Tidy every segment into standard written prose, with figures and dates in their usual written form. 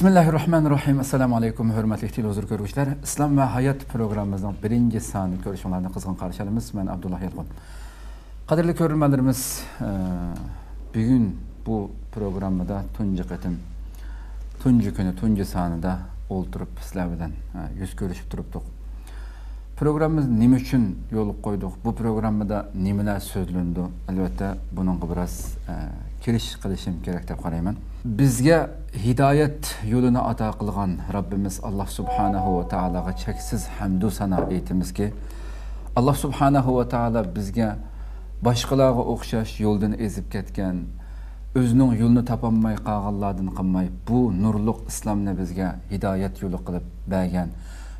Bismillahirrahmanirrahim. Assalamu alaikum, hörmətli televizor görüşlər. İslam və Hayat proqramımızdan birinci sani görüşmələrində qızğın qarşılayırıq. Mən Abdullah Yalkun. Qadirli görülmələrimiz, bugün bu proqramda tuncu sanıda oldurub sizlərdən yüz görüşüb durubduq. Proqramımız nima üçün yol qoyduq? Bu proqramda nimalar sözlündü? Əlbəttə bunun biraz kiriş qilishim kerak deb qarayman. Bizga hidayet yolunu ata qilgan Rabbimiz Allah Subhanahu ve Taala'ga cheksiz hamdu sano aytamiz ki, Allah Subhanahu ve Taala bizga boshqalarga o'xshash yo'ldan ezib ketgan, o'zining yo'lini topolmay qolganlardan qilmay, bu nurluq islomni bizga hidayet yo'li qilib bergan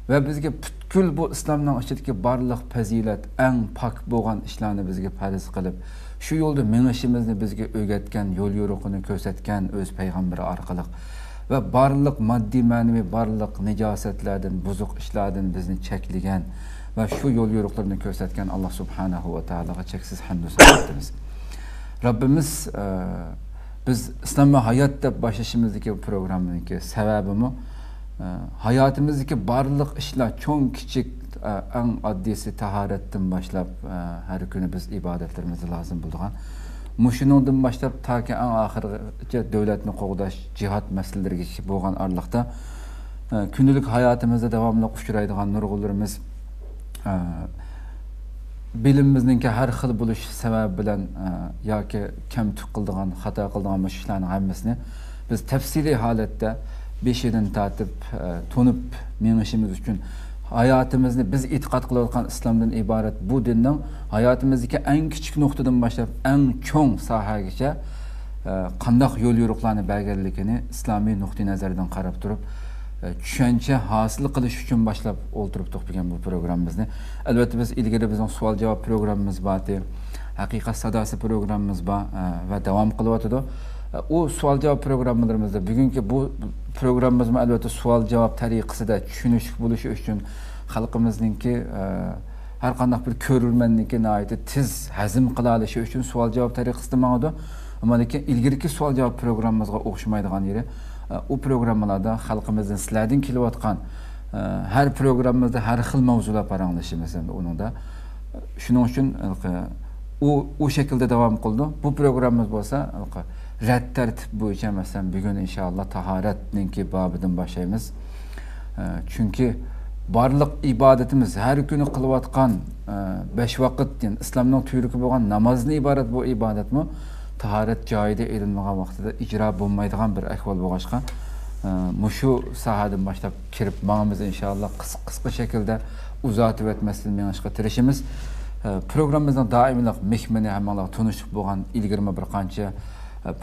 ve bizga butkul bu islomning ichidagi barliq fazilat, eng pak bo'lgan ishlarni bizga farz qilib, şu yolda menişimizni bizge öğretken, yol yorukunu kösetken öz peygamberi arkalık ve barlıq maddi manevi barlıq necasetlerden, bozuk işlerden bizni çekligen ve şu yol yoruklarını kösetken Allah Subhanahu ve Taala'ya çeksiz hamdü sanatımız. Rabbimiz biz İslam ve Hayat'ta başlayışımızdaki bu programdaki sebebimi hayatımızdaki barlıq işler, çok küçük en addisi taharettin başlap her günü biz ibadetlerimizi lazım bulduk. Muşinundan başlap ta ki en ahirce devletini qoğdaş, cihat meseleleri ki boğan arlıqda günlük hayatımızda devamlı uçuraydıgan nurgullarımız bilimimizin ki her xil buluş sebep bilen ya ki kem tıkıldıgan, hata kıldıgan müşkillerin hammesini biz tefsili halette bir şeyden tatip, tonup menişimiz üçün hayatımızda biz itiqat qılayotgan İslamdan ibaret bu dinning hayatımızdaki en küçük noktadan başlap en çoğun sahagacha qandaq yo'l yo'riqlarni berganligini İslami nuqtai nazardan qarab turib tushuncha hosil qilish uchun başlap o'ltiribdik degan bu programımızı. Elbette biz ilgili bizning savol javob programımız bor, haqiqat sadosi programımız bor ve devam qilyotdi. O sual cevap programlarımızda bugünkü bu programımızda elbette sual cevap tariqasida tushunishlik bo'lishi uchun xalqimizningki her qanday bir ko'rilmanlikka niyati tiz hazm qila olishi uchun sual cevap tariqasida mavjud. Ammo lekin ilgirki sual cevap programımızga o'xshamaydigan yeri o programlarda xalqimizdan sizlardan kelayotgan her programımızda her xil mavzular paranglashimiz endi uningda. Shuning uchun o şekilde devam qildi. Bu programımız bo'lsa rədd tərtib bo'yicha məsələn bu gün inşallah taharetninki babidan başlayımız. Çünki barlıq ibadetimiz her günü qılıvatqan 5 vakit yani İslam'ın tüyürükü boğan namazını ibaret bu ibadet mi? Taharet caide edilmeğe vaxtıda icra bulmaydıgan bir əhval boğaşqa. Muşu sahadın başlayıp kirip mağımız inşallah kısık şekilde uzatıb etməsinin menişqa tirişimiz. Programımızdan daimilik mehmini həmanlıq tunuşuq boğan ilgirme bir qanca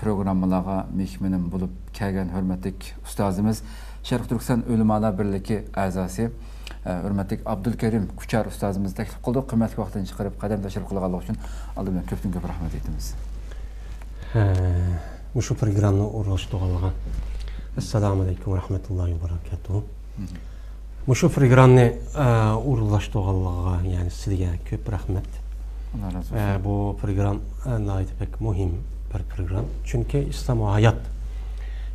programmalarga mehminim bulup kelgan hürmetlik ustazımız Şəriq Türksən Ölümalar Birliği azası hürmetlik Abdulkerim Kuçar ustazımız təklif qıldı. Kıymetli vaxtını çıkarıp kadem taşır qılğanlıq üçün aldığımdan köptün köp rahmet etdiniz. Şu proqramla uğraşdığanlığa. Assalamu alaykum ve rahmetullahi ve berekatuhu. Şu proqramla uğraşdığanlığa yani sizə köp rahmet. Allah razı olsun. Bu proqram nəhayət pek mühim bir program. Çünkü İslam o hayat.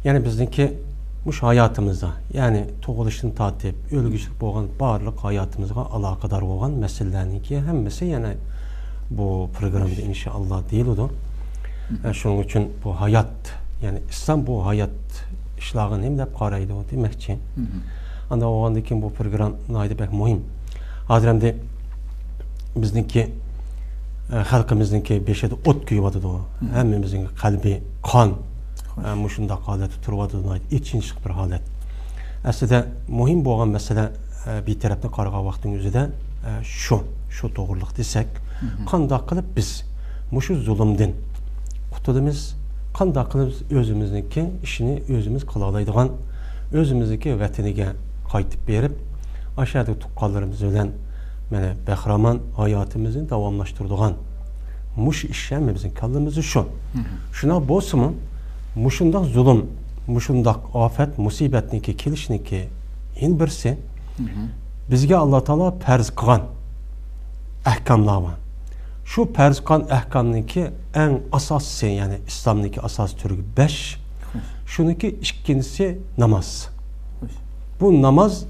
Yani bizdeki muş hayatımızda yani doğuluşun tatip, ölgüçlük boğan barlık hayatımızda alakadar boğan meselelerini ki hemmesi yani bu programda inşallah değil odur. Şunun için bu hayat yani İslam bu hayat işlağını hem de karaydı o demek için. Anda o andaki bu program naydı pek mühim. Hazırımda bizdeki xalqimizningki beshida o't kuyib o. Hammamizning qalbi qon mushunda holatda turibdi, ichinchiq bir holat. Aslida muhim bo'lgan masala bir tarafdan qaragan vaqtning o'zida shu to'g'riliq desak, qandoq qilib biz mushu zulmdan qutulamiz, qandoq qilib o'zimizningki ishini o'zimiz qila oladigan, o'zimizningki vataniga qaytib berib, ashadda tuqqanlarimiz bilan mana bahraman hayatımızın davamlaştırdığan muş işlemimizin kallımızı şu. Şuna bolsunmu muşundak zulüm, muşundak afet, musibetniki, kilişniki in birisi bizge Allah Teala perz qılan ahkamlar var. Şu perz qılan ahkamniki en asası yani İslamniki asas türü 5. Şununki ikincisi namaz. Bu namaz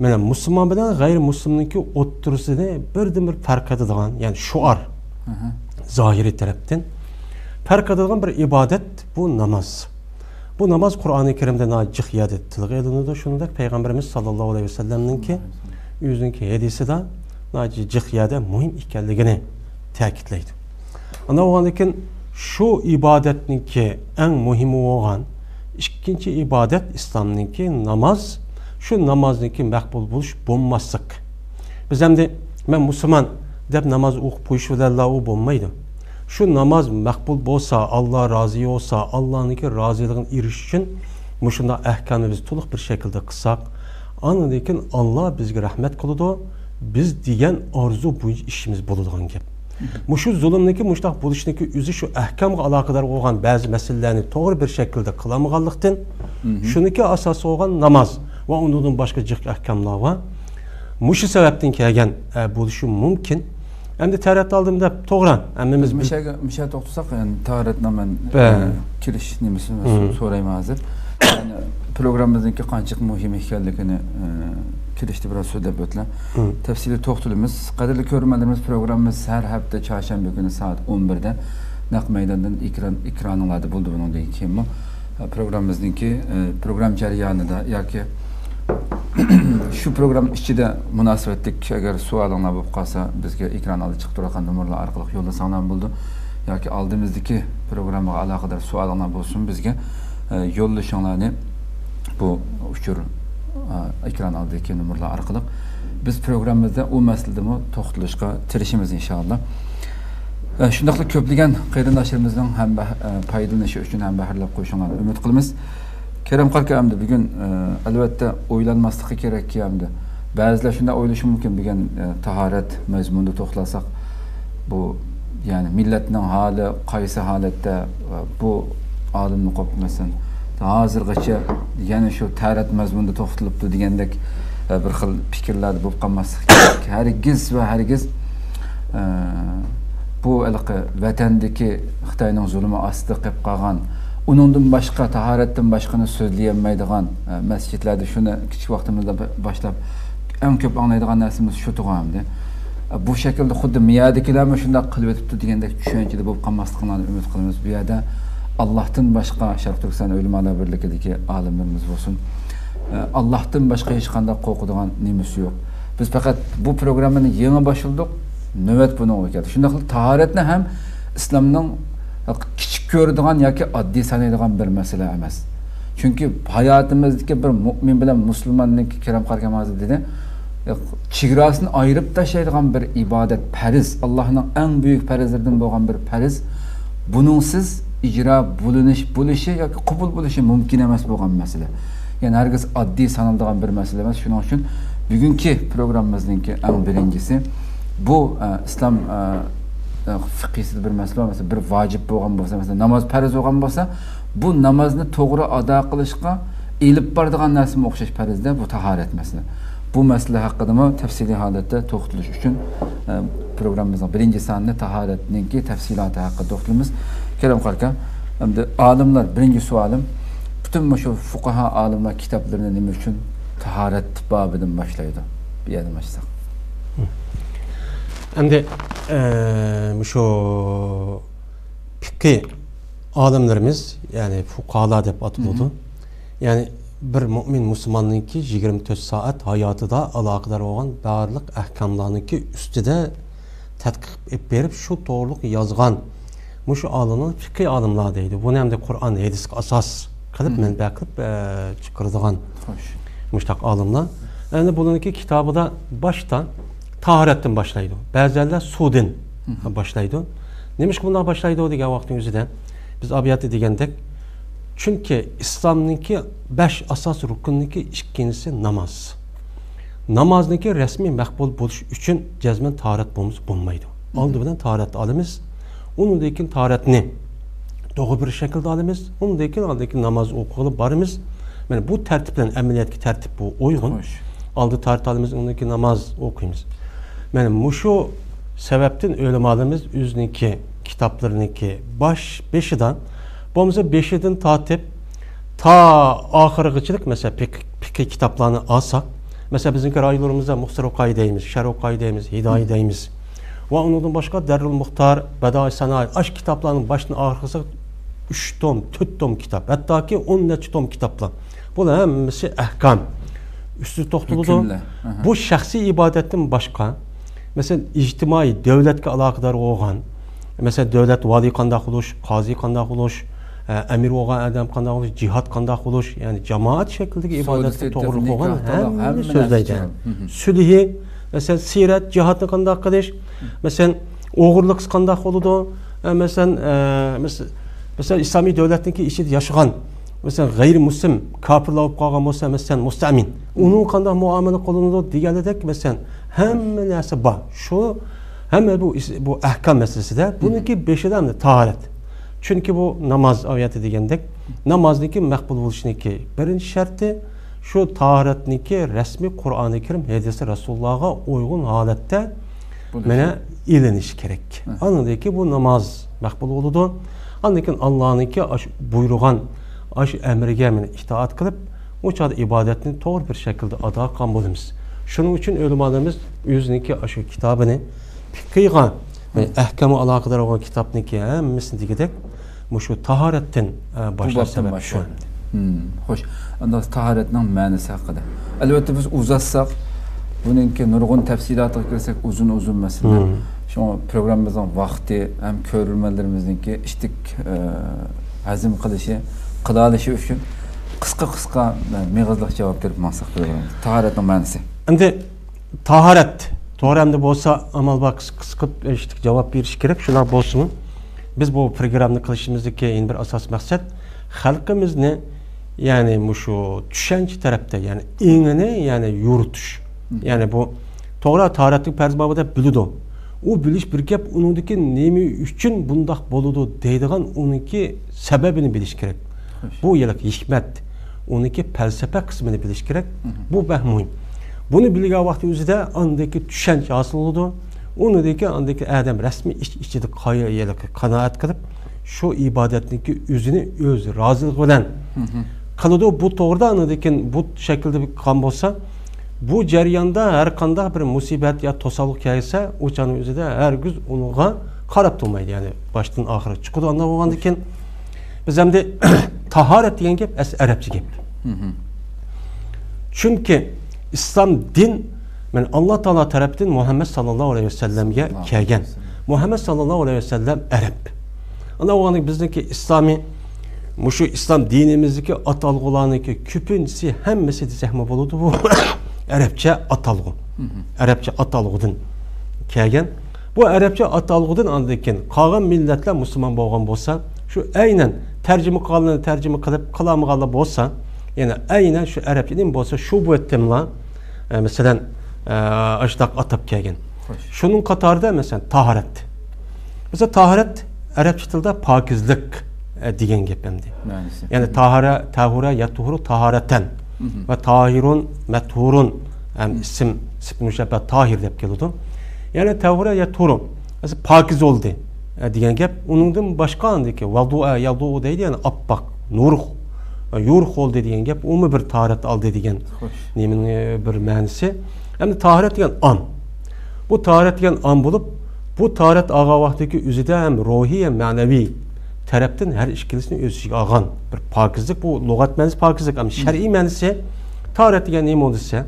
yani Müslüman bilen gayrimüslimdeki oturusunu birden bir fark edilen, yani şuar zahiri taraftan fark edilen bir ibadet bu namaz. Bu namaz Kur'an-ı Kerim'de nacih ibadet tilgi edildi. Şununla Peygamberimiz sallallahu aleyhi ve sellem'nin ki yüzündeki hadisi de nacih ibadet mühim ikenliğini tekitleydi. Ana o andakin şu ibadetin ki en mühimi olan ikinci ibadet İslam'ın ki namaz. Şu namazın ki məqbul buluş bulmazsak. Biz hem de ben Müslüman deyip namaz uğup uyuşularla o bulmaydı. Şu namaz məqbul olsa, Allah razı olsa, Allah'ın ki razılığın iriş için muşunda ehkanımızı tuluq bir şekilde kısak. Anladın Allah bizge rahmet kılıdı, biz diyen arzu bu işimiz buluduğun gibi. Muşu zulümdeki, muştaq buluşdaki üzü şu ehkamla alakadar olan bazı meselelerini doğru bir şekilde kılamıqalıqdın. Şununki asası olan namaz. Ve ondan başka cık ahkamlar var. Muşu sebepten ki eğer buluşu mümkün. Hem de taharet aldığımda doğran. Müşahede okutursak yani taharetle ben kiriş nimisini sorayım hazır. Yani programımızdaki kançık mühim hikayelikini kirişte biraz söyleyip ötlen. Tefsili toxtulumuz, kadirli körmelerimiz programımız her hafta çarşamba günü saat 11'de Naq Meydan'dan ikranılarda buldu bunun değil ki programımızdaki program cariyanı da ya ki şu program işçide münasebetlik eğer sualına bu kalsa bizge ikranalda çıktı olarak numaralı arkalık yolda sağlam buldu. Ya ki aldığımızdaki programla alakadar sualına bulsun bizge yolda şanlarını bu uçur ikranaldaki numaralı arkalık. Biz programımızda o meselede bu toxtuluşka tirişimiz inşallah. Şundakla köplügen qeyrindaşlarımızdan hem paydalanışı üçün hem baharlap koyuşanlar ümit kılımız. Kerem Qarka amda bugün elbette oylanmaslıqı gerek ki amda. Bazılar şunda oylaşı mümkün bugün taharet mezmunda toxlasak bu yani milletin hali qaysı halette bu adımını kopmasın. Hazırgacha yani şu taharet mezmunda toxtılıbdı degandek bir xil fikirlerde bulup kalmaslıqı gerek. Hergiz ve hergiz bu vatandaki Xitayning zulümü astı qilib qalğan unundan başka, taharetten başkanı söyleyemeydiğen mescidlerde şunu küçük vaktimizde başlayıp en köp anlaydıgan dersimiz şu tuğamdı. Bu şekilde xuddi miyadikilerimi şundan kılıp etipti diyendeki düşüncede bu kalmazlıklarla ümit kılımız. Bu yerde Allah'tan başka, Şəriq Türksən ölümalar birlikdeki alimlerimiz olsun. Allah'tan başka hiç kandak korkuduğun nimesi yok. Biz fakat bu programın yeni başladık, nöbet buna olacak. Şundan taharetle hem İslam'dan küçük gördüğün ya ki adli sanaydıgan bir mesele emez. Çünkü hayatımızdaki bir mümin bilen Müslümanın ki Kerem Qarka Hazretleri dedi, çigrasını ayırıp taşıydıgan bir ibadet, periz, Allah'ın en büyük perizlerden boğan bir periz, bununsuz icra buluşu ya ki kubul buluşu mümkün emez boğan mesele. Yani herkes adli sanıldıgan bir mesele emez. Şunun için bugünkü programımızdaki en birincisi bu İslam fıkhisiz bir mesele olmasa, bir vacip boğan olsa, mesela namaz periz boğan olsa, bu namazını doğru ada kılışka eğilip bardığan nesime okşaş perizde bu taharet mesele. Bu mesele hakkında tefsili halette toxtuluş üçün programımızda birinci sahne taharetinin ki tefsilatı hakkında toxtulumuz. Kerem Qarka, alimler, birinci sualım, bütün şu fukaha alimler kitaplarının nimi üçün taharet babından başlaydı. Bir yerden başlayalım. Şimdi şu fikri alimlerimiz yani fukahalar deyip atıldı. Yani bir mümin Müslümanın ki 24 saat hayatı da alakadar olan barlıq ahkamlarının ki üstüde tədqiq verip şu doğruluk yazgan şu alimler fikri alimler deydi. Bunu hem de Kur'an hadis asas kılıp mənbə kılıp çıkırdıgan müştak alimler. Yani bununki kitabı da baştan taharetten başlaydı. Bazıları sudin başlaydı. Neymiş ki bundan başlaydı o diye vaktin yüzüden. Biz abiyat edigendek. Çünkü İslam'ınki 5 asas rukununki ikincisi namaz. Namaznınki resmi mekbul buluş üçün cezmen taharet bulmuş bulmaydı. Aldı birden taharet alımız. Onun dekin taharetini doğru bir şekilde alımız. Onun dekin aldaki namaz okulu barımız. Yani bu tertiple emniyetki tertip bu uygun. Hoş. Aldı taharet alımız. Ondaki namaz okuyumuz. Yani muşu sebepten ölümalarımız yüzünki kitaplarınınki baş beşiden, bu bize beşiden tatip Ta ahırıqçılıq, məsələn, pik kitablarını alsaq, məsələn, bizim rayonumuzda Muxtar Oqaydəyimiz, Şər Oqaydəyimiz, Hidayədəyimiz və onundan başqa Dərrül Muxtar, Bədai Sənai, aşk kitablarının başına ahırıqsa 3 tom, 4 tom kitab, hətta ki 10 neçə tom kitablar. Bunun həmisi əhkam, üstü toxtuludur. Bu şəxsi ibadətdən başqa, məsələn, ictimai, dövlətə əlaqədar olğan, məsələn, dövlət vali qandaq oluş, qazi qandaq oluş, əmir oğan ədəm qandaq oluş, cihad qandaq oluş, yəni cəmaat şəklindəki ibadətdə toğruluq olğan həmini sözdəydi. Sülhi, məsələn, sirət, cihadını qandaq qılış, məsələn, oğurluq qandaq oludur, məsələn, İslami dövlətindəki işi yaşıqan, məsələn, qeyri-muslim, kapırla olub qalqan olsa, məsələn, müstəmin, onun qandaq muamili qolunudur, digərlədək, məsələn, həmini nəsə ba, şu, həmini bu əhkam məsələsi də, bununki beşədən taharət. Çünki bu namaz ayəti deyəndək, namazniki məqbul oluşuniki birinci şərti, şu taharətniki rəsmi Qur'an-ı Kerim hədisi Rasulullah'a uyğun halətdə mənə iliniş kerek. Anladı ki, bu namaz məqbul oludu. Anladı ki, Allah'ınki buyruğan, aş əmrəgə mənə ixtaat qılıb, o çadır ibadətini doğru bir şəkildə ada qəbul edimiz. Şunun üçün ölümanımız yüzünki aşı kitabını piqiyğan, əhkəmə alaqədər olan kitabniki həməsini digidək, şu taharətdən başlar səbəb şu. Xoş, taharətdən mənisi haqqıdır. Əlbəttə biz uzatsaq, bunun ki, nurğun təfsilatıq girsək uzun-uzun məsələ. Şuna proqramımızdan vaxtı, həm körülməlirimizin ki, iştik həzim qılışı, qıdalışı üçün qısqa-qısqa məğazlıq cavab verib masıq proqramımız. Taharətdən mənisi. Əndi taharət, doğru əmdə bolsa, amal bax, qısqıb iştik cavab veriş gerek, şuna bolsunun. Biz bu proqramını qilishimizdiki en bir asas məqsəd, xalqimizni, yəni, düşənki tərəbdə, yəni, inini, yəni, yurtuş. Yəni, bu, toğra tarihətlik pərzbabıda bülüdü. O biliş bir gəp, onundaki nemi üçün bundaq boludu, deydiğən onunki səbəbini biliş gerek. Bu, yələk, hikmət, onunki pəlsəpə qısmını biliş gerek. Bu, bəhmuyum. Bunu bilgə vaxtı üzrədə, andaki düşənki asıl oludu. Onu deyək ki, andaki ədəm rəsmi işçidə qanaət qılıb, şu ibadətindəki üzünü öz razılıq bilən. Qalıdı bu doğruda, bu şəkildə bir qan bolsa, bu cəriyanda hər qanda bir musibət ya tosalıq kəyirsə, o canın üzü də hər güz onunla qarab durmaydı, yəni başdan axırı. Çıxıda anlar olandı ki, biz həm də taharət deyən gəb, ərəbci gəb. Çünki İslam din, mən Allah Taala tərəbdən Muhammed sallallahu aleyhi ve sellem'ə kəyən. Muhammed sallallahu aleyhi ve sellem ərəb. Ana oğlanı bizdəki İslami, muşu İslam dinimizdəki atalğılarının ki, küpüncisi həmmisi zəhmə boludu bu ərəbcə atalğı. Ərəbcə atalğıdın kəyən. Bu ərəbcə atalğıdın andıkin, qalğan millətlər musulman boğan bolsa, şu əynən tərcümü qalını tərcümü qılıb, qalamı qalıb bolsa, yəni əynən şu ərəbcinin bolsa, şu bu etdimla, məsələn, əşdaq atab kəyən. Şunun qatarda, məsələn, taharət. Məsələn, taharət, ərəbçi tildə pakizlik deyən gəbəmdir. Yəni, təhurə, yətuhuru, taharətən və tahirun, məthurun isim, sifmüşəbə, tahir deyib gəludu. Yəni, təhurə, yətuhuru, məsələn, pakiz oldu deyən gəb. Onundan başqa andı ki, vəduə, yəduğu deyil, yəni, abbaq, nuruq, yurq oldu deyən gəb, umu bir taharət aldı deyən bir mənisi. Həmdə taharət deyən an. Bu taharət deyən an bulub, bu taharət ağa vaxtdaki üzüdə həm ruhi, həm mənəvi tərəbdən hər işkilisini öz işik ağan. Bir pakizlik, bu loğat mənisi pakizlik. Amma şəri mənisi, taharət deyən neyim oldusə,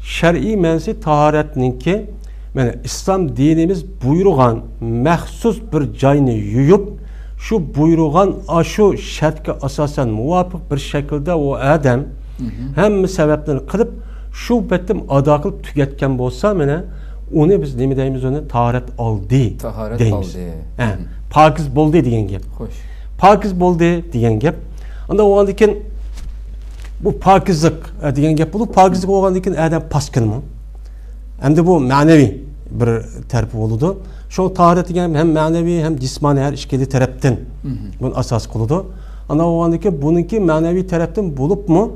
şəri mənisi taharətinin ki, İslam dinimiz buyruğan, məxsus bir cayını yuyub, şu buyruğan aşı şərtki asasən müvafiq bir şəkildə o ədəm həm səbəbdən qılıb, şu bətim adaqılıb tükətkən bolsa mənə, onu biz nemi deyimiz onu taharət aldı deyimiz. Pakiz boldu deyən gəb. Pakiz boldu deyən gəb. Onda oğandikin bu pakizlik deyən gəb olub. Pakizlik oğandikin ədəm paskınmı? Həm də bu mənəvi bir tərbi oludu. Şu taharət deyən həm mənəvi, həm cismani hər işkili tərəbdən bunun əsas qoludu. Onda oğandikin bununki mənəvi tərəbdən bulubmu?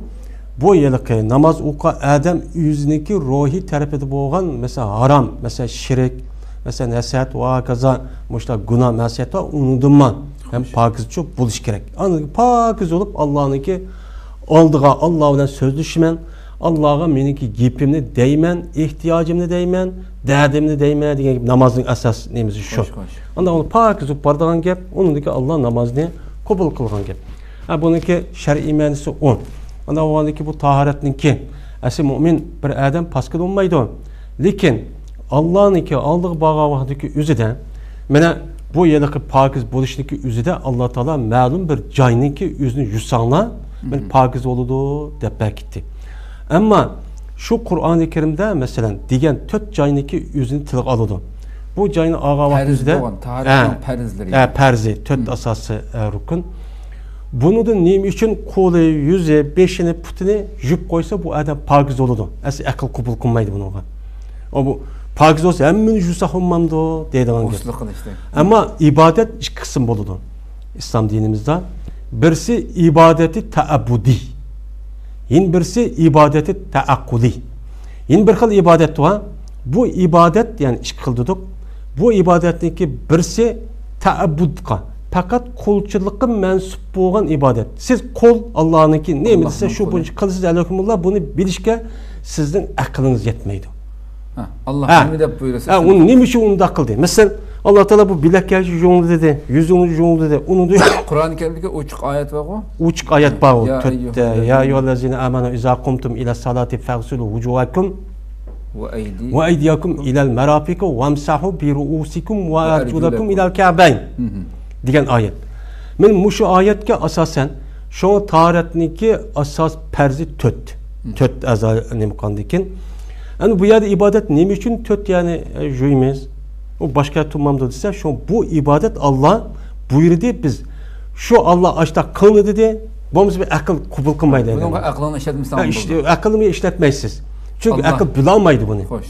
Bu yeliqi, namaz uqa, ədəm yüzünəki ruhi tərəf edib oğan, məsələn, haram, məsələn, şirik, məsələn, əsət və qaza, müştaq, günah, məsələt və unudunma. Hem pakiz çok buluş gerek. Anladık pakiz olup Allah'ınki aldığa Allah'dan söz düşmen, Allah'a meniki gipimle değmen, ihtiyacımla değmen, derdimle değmen diye namazın esas neyimiz şu. Anladık onu pakiz olup bardağın gep, onundaki Allah namazını kabul kılgan gep. Ha bununki şer'i imanisi 10. Anladık onunki bu taharetinin ki, asıl mümin bir adam paskın olmaydı o. Lakin Allah'ınki aldığı bağa vaxtdaki üzüden, mene bu yerdeki pakiz buluşdaki üzüde Allah Teala ma'lum bir cayninki yüzünü yusanla men pakiz oludu deb belkitti. Ama şu Kur'an-ı Kerim'de mesela digen 4 cayninki yüzünü tilga alıdı. Bu cayni ağa vaxtdaki perzleri. Perzi 4 asası rukun. Bunu da neyim için kolu, yüzü, beşini, putini jüp koysa bu adam pakiz oludu. Asıl akıl kabul kılmaydı bununla. O bu pakiz olsa hemen yusak olmamdı deydi. Ama ibadet iki kısım buludu İslam dinimizde. Birisi ibadeti ta'abudi. Yine birisi ibadeti ta'akkudi. Yine bir kıl ibadet var. Bu ibadet yani iki kıl dedik. Bu ibadetteki birisi ta'abudka. Fakat kulçılıkı mensup boğan ibadet. Siz kol Allah'ınki ne bilirse şu bunca kıl siz elhamdülillah bunu bilişke sizin aklınız yetmeydi. Allah ne de buyursa. Onun ne işi onun da akıl değil. Mesela Allah Teala bu bilek yaşı yolu dedi, yüzünü yolu dedi. Onu diyor. Kur'an-ı Kerim'deki uçuk ayet var o. Uçuk ayet var o. Ya eyyühellezine amenu izâ kumtum ila salati fagsilu vucuhakum ve eydiyakum ilal merafiki ve emsahu bi ruusikum ve arculakum ilal ka'bayn. Diyen ayet. Men bu şu ayet ki asasen şu taharetniki asas perzi tört. Tört azal nemkandikin. Yani bu yerde ibadet ne için tört yani jüymiz. O başka tutmamda ise şu bu ibadet Allah buyurdu biz. Şu Allah açta kılın dedi. Boğaz bir akıl kubul kılmaydı. Bunu aklını işletmişsiniz. İşte aklımı işletmezsiniz. Çünkü Allah. Akıl bilamaydı bunu. Hoş.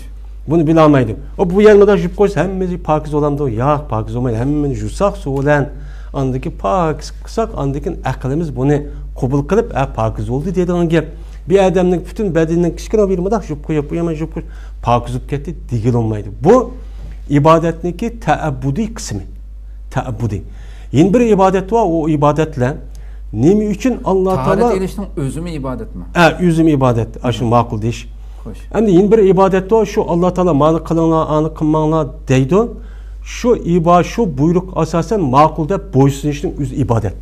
Bunu bilamaydım. O bu yanmadan jüp koysa hemmimiz pakiz olamdı o. Ya pakiz olmaydı. Hemmimiz yusak soğulan andaki pakiz kısak andaki aklımız bunu kabul kılıp pakiz oldu dedi onun gibi. Bir adamın bütün bedeninin kışkına bir madak jüp koyup hemen jüp koyup pakiz olup gitti digil olmaydı. Bu ibadetteki teabbudi kısmı. Teabbudi. Yeni bir ibadet var o ibadetle nemi için Allah Teala taharet ilişkin özü mü ibadet mi? Özü mü ibadet. Aşın makul deyiş. Şimdi yeni bir ibadet o şu Allah Teala mani kılınla anı kılmanla deydi. Şu ibadet şu buyruk asasen makulda boysunuşun üz ibadet.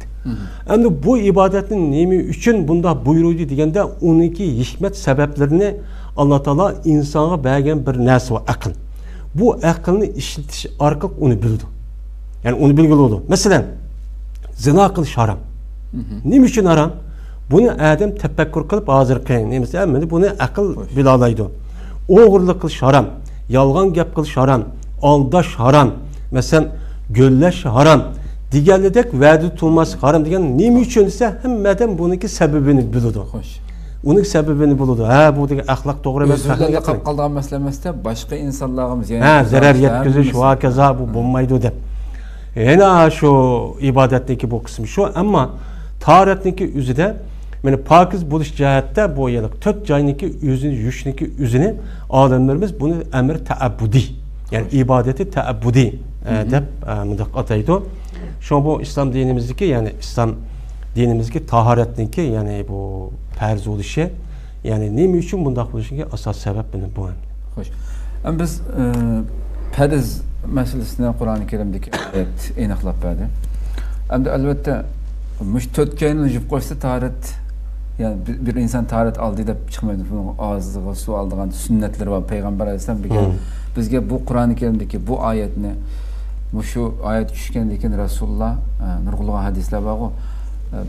Şimdi bu ibadetin nemi için bunda buyruğu diyende 12 hikmet sebeplerini Allah Teala insana belgen bir nes var akıl. Bu aklını işletiş arka onu bildi. Yani onu bilgili oldu. Mesela zina kılış haram. Ne için haram? Bunu adam tefekkür kılıp hazır kıyın. Neyse emredi. Bunu akıl bilalaydı. Oğurluk kılış haram. Yalgan gap kılış haram. Aldaş haram. Mesela gölleş haram. Diğerledek verdi tutulması haram. Diğer ne için ise hem adam bununki sebebini buldu. Hoş. Onun sebebini buldu. Bu diye ahlak doğru mesele. Özürlerle kapkaldan meselemezse başka insanlarımız yani. Zarar yetkisi şu hakeza bu bombaydı de. Yani şu ibadetteki bu kısmı şu ama taharetniki üzüde, yani pakiz buluş cihette bu yıllık tört cayniki üzünü, yüşniki üzünü adamlarımız bunu emir teabbudi. Yani ibadeti teabbudi de müdakataydı. Şu bu İslam dinimizdeki yani İslam dinimizdeki taharetniki yani bu perz oluşu yani ne için bundak buluşunki asas sebep benim bu. Hoş. Ama biz perz meselesine Kur'an-ı Kerim'deki evet inaklap verdi. Ama de elbette müştötkenin jüp koysa taharet yani bir insan taharet aldı da çıkmaydı. Ağızlığı su aldığında sünnetleri var. Peygamber Aleyhisselam bir bizge bu Kur'an-ı Kerim'deki bu ayetini şu ayet düşkendeki Resulullah nurgulluğa hadisler var o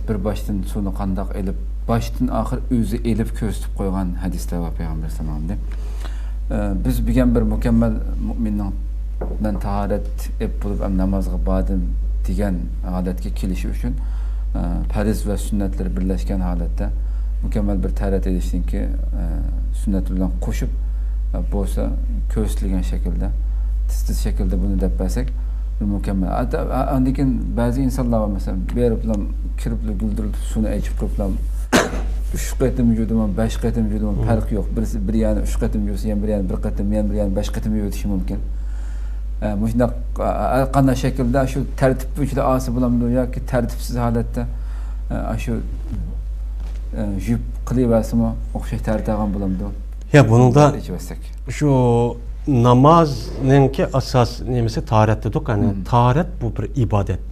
bir baştan sonu kandak elip baştan ahir özü elip köstüp koygan hadisler var Peygamber Aleyhisselam'da. Biz bir mükemmel müminden taharet hep bulup hem namazı badin diyen adetki kilişi için periz ve sünnetleri birleşken halette mükemmel bir taharet ediştin ki sünnetlerden koşup bolsa köstülgen şekilde titiz şekilde bunu depbesek mükemmel. Hatta andikin bazı insanlar var mesela beriplam kiripli güldürüp suni ecip kiriplam 3 qetim vücudum 5 qetim vücudum farkı yok. Birisi bir yani 3 qetim yiyorsa yani bir yani 1 qetim yani bir yani 5 qetim yiyotuşu mümkün. Müştəq qanda şəkildə şu tərtibli içində asıb bulamdı ya ki tərtibsiz halətdə şu jüb qılıyasımı oxşay tərtəğan bulamdı. Ya bunun da şu namazınki əsas nəmisi taharətdir. Yəni taharət bu bir ibadət.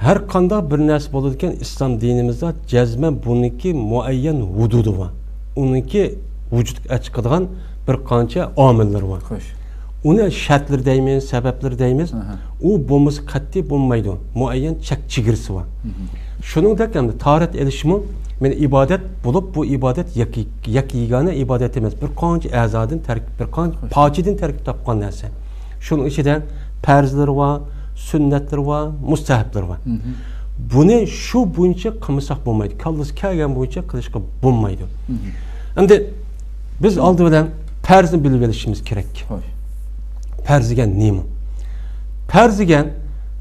Her kanda bir nesip olurken İslam dinimizde cezmen bununki muayyen vududu var. Onunki vücut açıklayan bir kanca amiller var. Hoş. Ona şartlar değmeyiz, sebepler değmeyiz. O bomuz katli bulmaydı. Muayyen çek çigirsi var. Şunun derken de taharet erişimi yani ibadet bulup bu ibadet yakigane ibadetimiz. Bir kanca azadın terk, bir kanca pacidin terk tapkan neyse. Şunun içinden perzler var. Sünnetler var, müstehaplar var. Bunu şu bunca kımısak bulmaydı. Kallısı kâgen bunca kılışka bulmaydı. Şimdi biz aldı bilen perzini bilvelişimiz gerek. Perzigen neyim? Perzigen,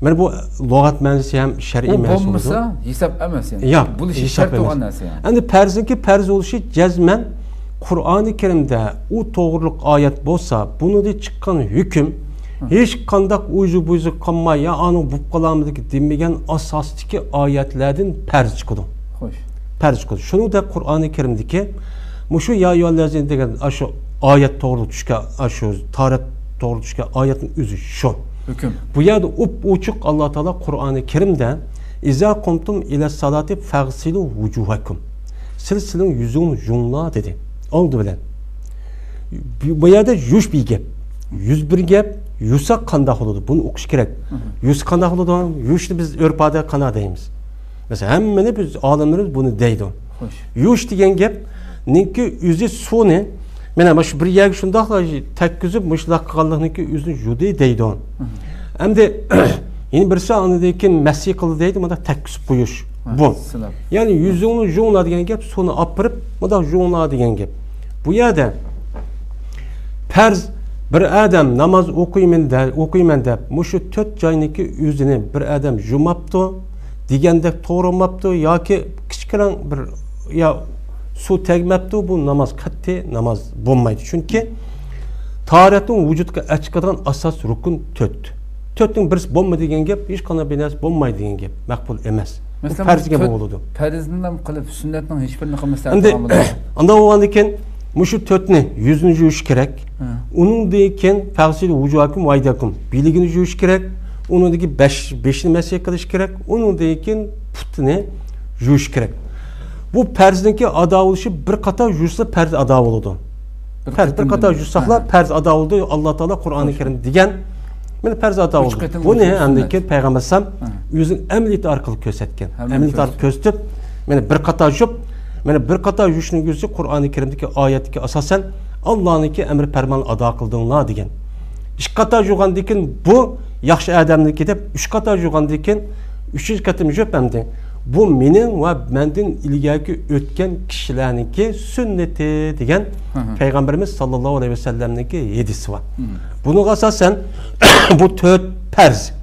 yani bu lügat menzisi hem şer'i menzisi oldu. O bulmasa hesap emez yani. Ya, bu işi şart olan nesi yani. Yani perzinki perzi oluşu cezmen Kur'an-ı Kerim'de o doğruluk ayet olsa bunu da çıkan hüküm hiç kandak uyucu buyucu kanma ya anı bu kalamdaki dinmegen asastiki ayetlerden perz çıkıdı. Hoş. Perz çıkıdı. Şunu da Kur'an-ı Kerim'deki muşu ya yuallezine deken aşu ayet doğru düşke aşu taharet doğru düşke ayetin üzü şu. Hüküm. Bu yerde up uçuk Allah Teala Kur'an-ı Kerim'de izâ kumtum ile salati fagsilu vucuhakum. Silsilin yüzün junla dedi. Oldu bilen. Bu yerde yüz bir gep. 101 gep. Yusak kandak oludu. Bunu okuş gerek. Yus kandak oludu. Yuş'ta biz örpada kana deyimiz. Mesela hemen biz alimlerimiz bunu deydi. Yuş diyen gep ninki yüzü suni mena şu bir yer şundakla tek gözü müşlakkallık'nınki yüzünü judu deydi. Hem de yeni birisi anladıyken Mesih kılı deydi ama da tek gözü buyuş. Bu. Yani yüzünü junla diyen gep sonu apırıp ama da junla diyen gep. Bu yerde perz bir adam namaz okuyman deb muşu 4 joyninki yüzünü bir adam jumaptı, degandek to'g'rimaptı yoki kichikroq bir ya suv tegmaptı bu namaz qattiq namaz bo'lmaydi. Chunki taharatning vücutga achiqadigan asas rukun 4. 4ning birisi bo'lmaydi degan gap, hech qanday bir narsa bo'lmaydi degan gap maqbul emas. Farzga bo'ladi. Farzni ham qilib, sunnatning hech birini qilmasdan ta'minlaydi. Unda o'gandan muşu tötni yüzünü cüyüş gerek. Onun deyken tavsiyle ucuhakum vaydakum. Bilgini cüyüş gerek. Onun deyken beşini mesleğe kılış gerek. Onun deyken putini cüyüş gerek. Bu perzdeki adavılışı bir kata cüyüşle perz adavılıdır. Bir kata cüyüşle perz adavılıdır. Allah-u Teala Kur'an-ı Kerim diyen perz adavılıdır. Bu ne? Hem Peygamber Sam yüzün emliyeti arkalı kösetken. Emliyeti arkalı köstüp bir kata cüyüp yani bir kata yüşünün gözü Kur'an-ı Kerim'deki ayetdeki asasen Allah'ınki emri perman ada kıldığına degen. İki kata yuğandikin bu yaxşı adamdaki de üç kata yuğandikin üçüncü katım jöpemdi. Bu minin ve mendin ilgaki ötken kişilerinki sünneti degen Peygamberimiz sallallahu aleyhi ve sellem'deki yedisi var. Bunu asasen bu töt perz.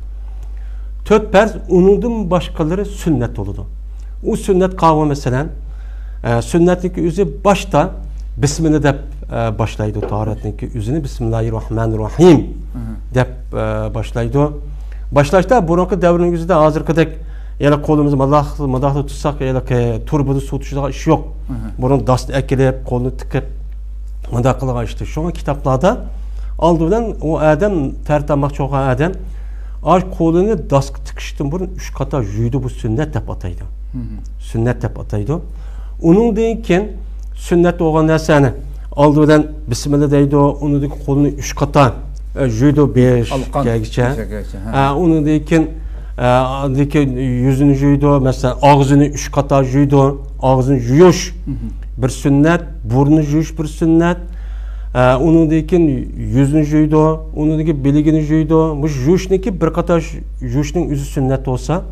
Töt perz unudum başkaları sünnet oludu. O sünnet kavramı mesela sünnetlik yüzü başta Bismillah deyip başlaydı. Taharetlik yüzünü Bismillahirrahmanirrahim deyip başlaydı. Başlaşta buranın devrinin yüzü de hazırladık. Yani kolumuzu madahlı tutsak ya da turbudu su tutuşacak iş yok. Bunun dast ekilip, kolunu tıkıp madahlığa işte. Şu an kitaplarda aldığından o adam tertamak çok adam aç kolunu dast tıkıştım. Bunun üç kata yüydü bu sünnet deyip ataydı. Sünnet deyip ataydı. Onun deyken sünnet olan nesene aldığından Bismillah deydi onu deyken kolunu üç kata jüydü beş gerçe. Onu deyken yüzünü jüydü mesela ağzını üç kata jüydü ağzını jüyüş bir sünnet burnu jüyüş bir sünnet. Onu deyken yüzünü jüydü onu deyken bilgini jüydü bu jüyüşteki bir kata jüyüşünün yüzü sünnet olsa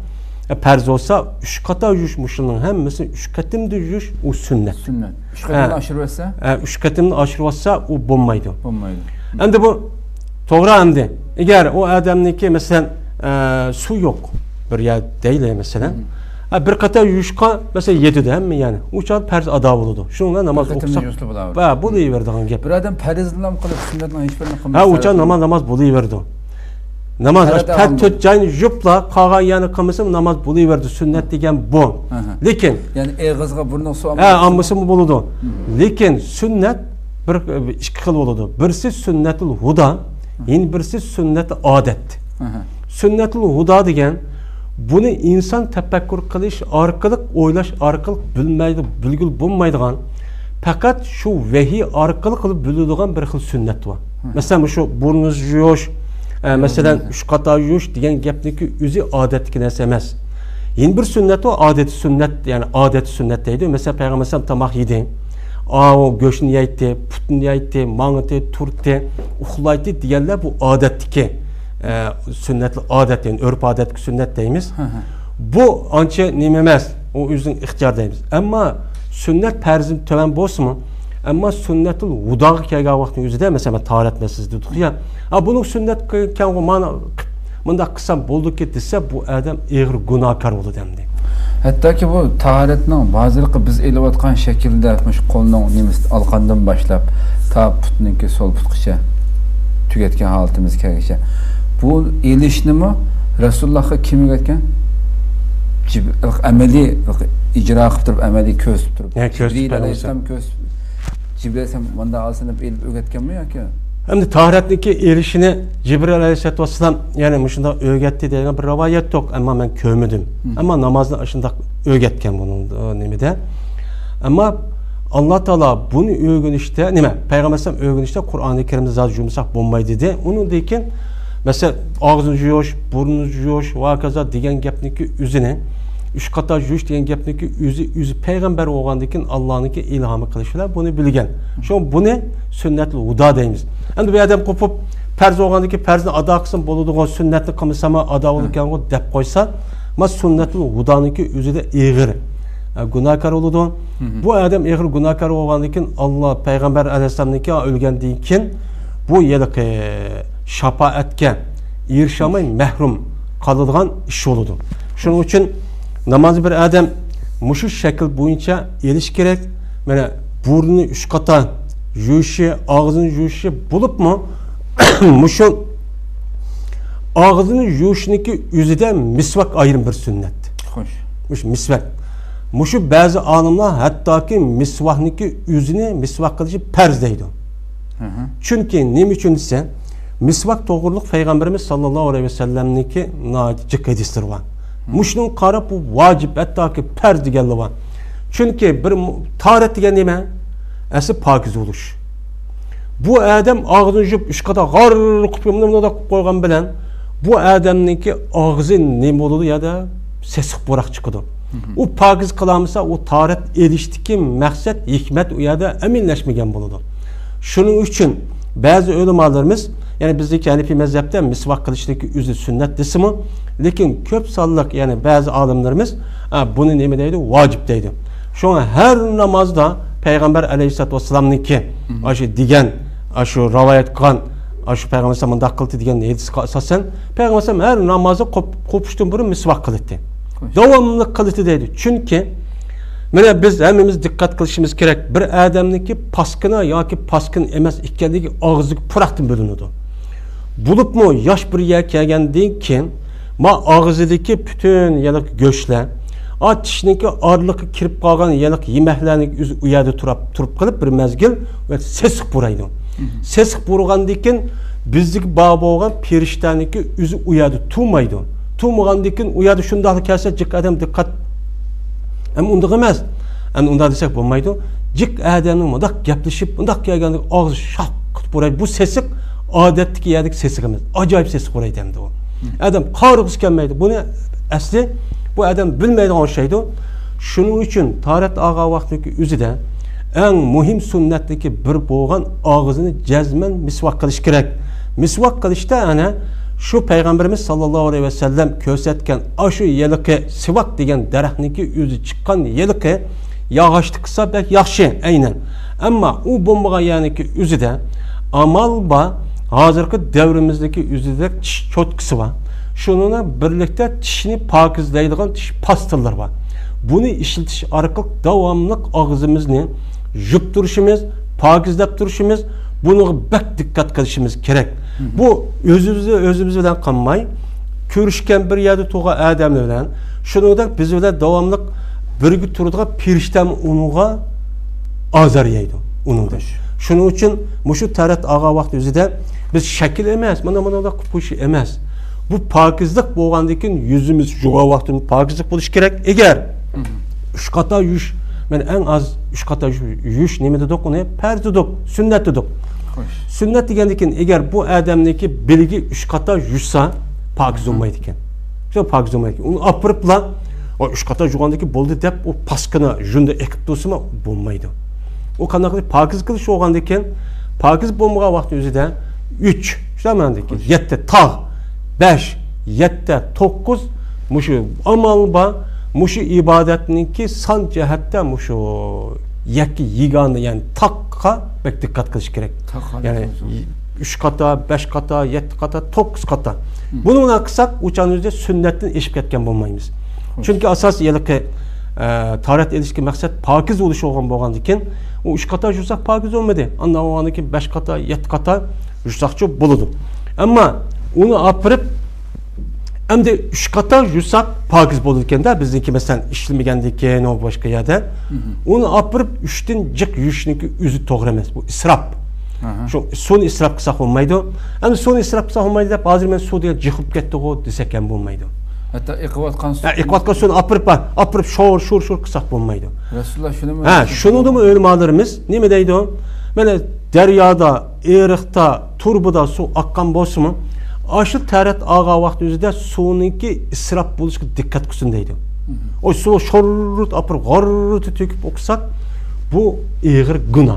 perz olsa üç kata yüşmüşünün hemmesi üç katimde yüş o sünnet. Sünnet. Üç katimde aşırıvasa? Üç katimde aşırıvasa o bombaydı. Bombaydı. Hem de bu doğru hem de. Eğer o adamdaki mesela su yok bir yer değil mesela. bir qatar yuşqa mesela 7 mi yani? Uçan perz adavuludu. Şununla namaz okusak. Ve bu deyi verdi hangi? Bir adam perzlam qılıb sünnətlə hiçbirini qılmır. Ha uçan namaz bu deyi verdi. Namaz pət tötcan jupla qağa yani qılmısam namaz bu deyi verdi. Sünnet degen bu. Lekin yani eğizğa burnu su amı. Ha amısı mı buludu? Lekin sünnet bir iki xil buludu. Birisi sünnetul huda, yeni birisi sünnet adet. Sünnetul huda degen bunu insan tefekkür kılış, arkalık oylaş, arkalık bilmeydi, bilgül bulmaydıgan, fakat şu vehi arkalık kılıp bildiğin bir xil sünnet var. Mesela şu burnunuz yoş, mesela şu kata yoş diyen gepteki üzü adetki nesemez. Yeni bir sünnet o adet sünnet yani adet sünnetteydi. Mesela Peygamber tamak yedi, o göçünü yedi, putunu yedi, mangıtı, turtı, uhlaydı diyenler bu adetteki. Sünnetli adet yani örp adet sünnet deyimiz. Bu anca nimemez. O yüzden ihtiyar deyimiz. Ama sünnet perzim töven boz mu? Ama sünnetul vudağı kega vakti yüzde mesela taharet meselesi dedik ya. Ha bunun sünnet kegen mana bunda kısa bulduk ki dese bu adam ağır günahkar oldu demdi. Hatta ki bu taharetning bazıları biz elevatkan şekilde yapmış kolunun nimist alkandan başlap ta putninki sol putkışa tüketken haltımız kegece. Bu ilişni mi Resulullah'a kim üretken? Ameli icra kıptırıp, ameli köz kıptırıp. Yani köz kıptırıp. Cibril Aleyhisselam bana alsınıp elip üretken mi ya ki? Hem de taharetindeki ilişini Cibril Aleyhisselatü Vesselam yani müşünde öğretti diye bir rivayet yok. Ama ben köymüdüm. Hı. Ama namazını aşında öğretken bunun nimide. Ama Allah Teala bunu öğrenişte, nime? Peygamber Aleyhisselam öğrenişte Kur'an-ı Kerim'de zaten yumuşak bombayı dedi. Onun deyken mesela ağzınız yoş, burnunuz yoş, vakaza diyen gepniki üzüne, üç kata yoş diyen gepniki üzü peygamber oğlandıkin Allah'ınki ilhamı kılışıyla bunu bilgen. Şu bu ne? Sünnetli huda deyimiz. Hem de bir adam kopup perz oğlandıki perzine ada kısım buluduğun sünnetli kımısama ada olurken o dep koysa, ama sünnetli hudanınki üzü de iğir, günahkar olurdu. Bu adam iğir günahkar oğlandıkin Allah peygamber aleyhisselam'ınki ölgendiğinkin bu yelik şapaatke, irşamay mehrum kalıdığan iş oludu. Şunun için namazı bir adam muşu şekil boyunca eliş gerek. Yani burnunu üç kata yuşu, ağzını yuşu bulup mu muşu ağzını yuşuniki yüzüde misvak ayrım bir sünnet. Hoş. Misvak. Muşu bazı anımlar hatta ki misvakniki yüzüne misvak kılışı perzdeydi. Çünkü ne için ise misvak doğruluk Peygamberimiz sallallahu aleyhi ve sellem'ninki naicik hadistir var. Muşnun karı bu vacib hatta ki perz digerli var. Çünkü bir taharet diger neyme? Asıl pakiz oluş. Bu adam ağzını jüp üç kata garrrr kupyumunu da koygan bilen bu adamninki ağzı neyme oldu ya da sesik burak çıkıdı. O pakiz kılamısa o taharet eriştiki məqsəd hikmet ya da eminleşmegen buludu. Şunun için bazı ölümalarımız yani bizdeki Hanefi mezhepte misvak kılıçtaki üzü sünnet desimi. Lakin köp sallık yani bazı alimlerimiz bunun emideydi, vacipteydi. Şu an her namazda Peygamber aleyhisselatü vesselam'ın ki aşı digen, aşı ravayet kan, aşı Peygamber aleyhisselam'ın dakıltı digen edisi esasen Peygamber aleyhisselam her namazı kopuştuğun bunu misvak kılıçtı. Devamlılık kılıçtıydı. Çünkü yani biz hemimiz dikkat kılışımız gerek. Bir adamın ki paskına ya ki paskın emez ikkenliği ağızlık pıraktın bölünüdü. Bulup mu yaş bir yer geldiğin ki ma ağızdaki bütün yelik göçle a tişindeki ağırlıkı kirip kalkan yelik yemeklerini yüz uyardı turup kalıp bir mezgil ve sesik buraydı. Sesik burgandaki bizdeki baba olan piriştendeki yüzü uyardı tuğmaydı. Tuğmağandaki uyardı şundan kelse cık adam dikkat hem onda gelmez. Hem onda desek bulmaydı. Cik adamın mudak yapışıp mudak yagandık ağız şak burayı bu sesik adetteki yerdik sesikimiz. Acayip sesik burayı demdi o. Adam karıksız gelmeydi. Bunu asli bu adam bilmeydi o şeydi. Şunun için taharet ağa vaktindeki üzüde en muhim sünnetteki bir boğan ağzını cezmen misvak kılış gerek. Misvak kılışta yani şu Peygamberimiz sallallahu aleyhi ve sellem kösetken aşı yelike sivak diyen derehniki yüzü çıkan yelike yağıştıksa bek yaxşı aynen. Ama o bombağa yani ki yüzü de amal ba hazırki devrimizdeki yüzü de çötküsü var. Şununla birlikte tişini pakizleydiğin tiş pastırlar var. Bunu işletiş arkalık devamlılık ağzımızın jüp duruşumuz, pakizlep duruşumuz, bunu bek dikkat kılışımız gerek. Bu özümüzden kanmayın. Körüşken bir yerde toğa adamlarla, şunu da biz öyle devamlılık bürgü turduğu piriştem unuğa azar yaydı. Unuğda. Şunun için muşu tarat ağa vakti özüde biz şekil emez, mana da kupuşu emez. Bu pakizlik boğandıkken yüzümüz juğa vaxtının pakizlik buluş gerek. Eğer 3 kata yüş, yani en az 3 kata yüş ne mi dedik onu? Perz dedik, sünnet dedik. Sünnet degendikken eğer bu adamdaki bilgi 3 kata yüzsa pakiz olmaydıkken. İşte pakiz olmaydıkken. Onu apırıpla o 3 kata juğandaki boldu dep o paskına jünde ekip dosuma bulmaydı. O kanaklı pakiz kılışı oğandıkken pakiz bombağa vaxtı özü de 3, işte hemendikken 7 tağ 5, 7, 9 muşu amalba muşu ibadetinin ki san cehette muşu yeki yiganı yani takka bek dikkat kılış gerek. Takka, yani 3 kata, 5 kata, 7 kata, 9 kata. Hı. Bununla kısak uçanızda sünnetten eşip etken bulmayız. Çünkü asas yelik tarat ilişki maksat pakiz oluşu olan boğandıkken o 3 kata jursak pakiz olmadı. Anla o andaki 5 kata, 7 kata jursakçı buludu. Ama onu apırıp hem de 3 kata yusak pakiz bulurken de bizdeki mesela işlemegendeki o başka yerde onu apırıp 3'ten cık yüşünki üzü toğramaz. Bu israp. Şu son israp kısak olmaydı. Hem son israp kısak olmaydı da bazı ben Suudi'ye cıkıp gettik o deseken bulmaydı. Hatta ekvat kansu. Ekvat kansu apırıp var. Apırıp şor kısak bulmaydı. Resulullah şunu mu? He, şunu da mı ölüm alırımız? Ne mi deydi o? Böyle deryada, erikta, turbada su akkan boz mu? Aşırı tarat ağa vaxtı özüde suununki israf buluşku dikkat kutusundaydı. O su şorrut apırıp garrutu töküp okusak bu eğir günah.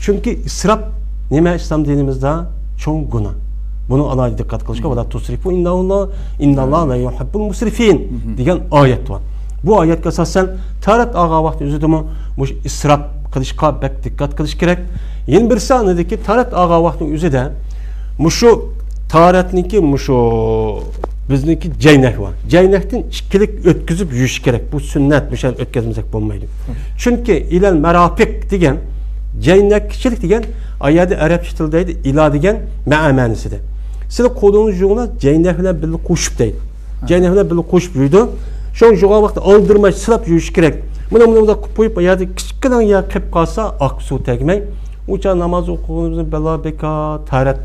Çünkü israf neme İslam dinimizde çoğun günah. Bunu alay dikkat kılışka vada tusrifu innallahu la yuhibbul musrifin diyen ayet var. Bu ayet esasen tarat ağa vaxtı özüde mi bu israf kılışka bek dikkat kılış gerek. Yeni bir sanedeki tarat ağa vaxtı özüde bu şu taratniki muşu bizniki ceynek var. Ceynekten ikilik ötküzüp yürüyüş gerek. Bu sünnet müşer ötküzmesek bulmaydı. Çünkü ilal merapik degen ceynekçilik degen ayadi Arapça tildeydi ila degen me'amanisi de. Siz kodunuz yoluna ceynekle birlik koşup deydi. Ceynekle birlik koşup yürüdü. Şu an joğa vakti aldırma sılap yürüyüş gerek. Bunu da koyup ayadi kışkıdan ya kep kalsa aksu tekmek. Uça namaz okuduğumuzun bela beka tarat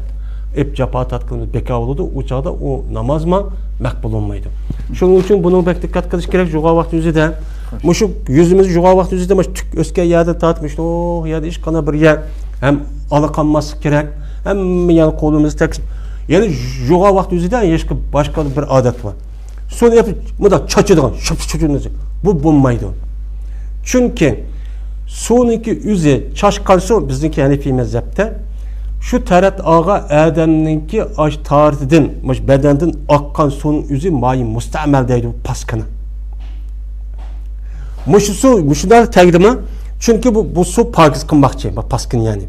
hep capahat atkılımız beka olurdu. Uçağda o namazma mekbul olmaydı. Şunun için bunun pek dikkat kılış gerek. Juğa vakti üzüde. Muşu yüzümüzü juğa vakti üzüde. Tük özke yerde tatmıştı. Oh yerde iş kana bir yer. Hem alıkanması gerek. Hem yani kolumuzu teksin. Yani juğa vakti üzüde başka bir adet var. Sonra yapıp bu da çaçıdan. Bu bulmaydı. Çünkü sonraki üzü çaşkan son bizdeki Hanefi mezhepte şu tarat ağa adamınki aş tarihden, maş bedenden akkan son üzü mayi müstemeldeydi bu paskını. Muşular tegrimi çünkü bu su pakiz kılmakçı, paskın yani.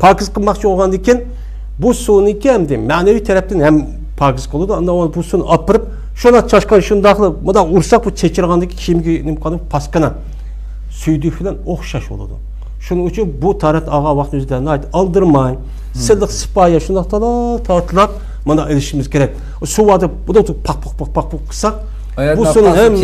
Pakiz kılmakçı olan diken bu sonunki hem de manevi taraftan hem pakiz kılıyordu. Anlamda bu sonu apırıp şuna çaşkan şunu dağılıp, bu da ursak bu çeçirgandaki kimliğinin paskına süydüğü falan okşaş olurdu. Şunun için bu tarat ağa vakti üzerine ait aldırmayın. Sırlık sipaya şunlar tartılar bana erişimiz gerek. O su vardı bu da pak kısak. Bu sonu hem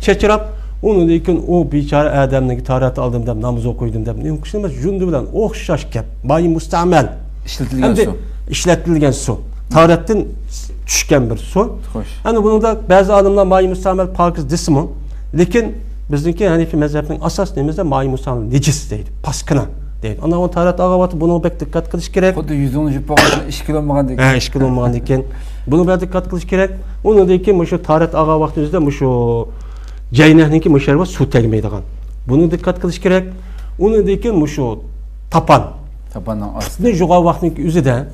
çekirip onun için o biçare adamdaki taratı aldım dem namaz okuydum dem. Neyim kışınmaz cündü bilen okşaş kep. Bayi müstamel. İşletilgen su. İşletilgen su. Taratın düşken bir su. Yani bunu da bazı adımlar bayi müstamel pakiz dismi. Lekin bizdeki Hanefi mezhebinin asas nemizde mayi musamlı necis deydi, paskına deydi. Ana o tarat ağabatı bunu bek dikkat kılış gerek. O da yüzünün jüpağına işkil olmağın deyken. He, işkil olmağın deyken. Bunu bek dikkat kılış gerek. Onu deyken muşu tarat ağabatı yüzde muşu ceynehninki muşerva su tegmeydiğen. Bunu dikkat kılış gerek. Onu deyken muşu tapan. Tapandan aslı. Putni juğa vaxtınki yüzü de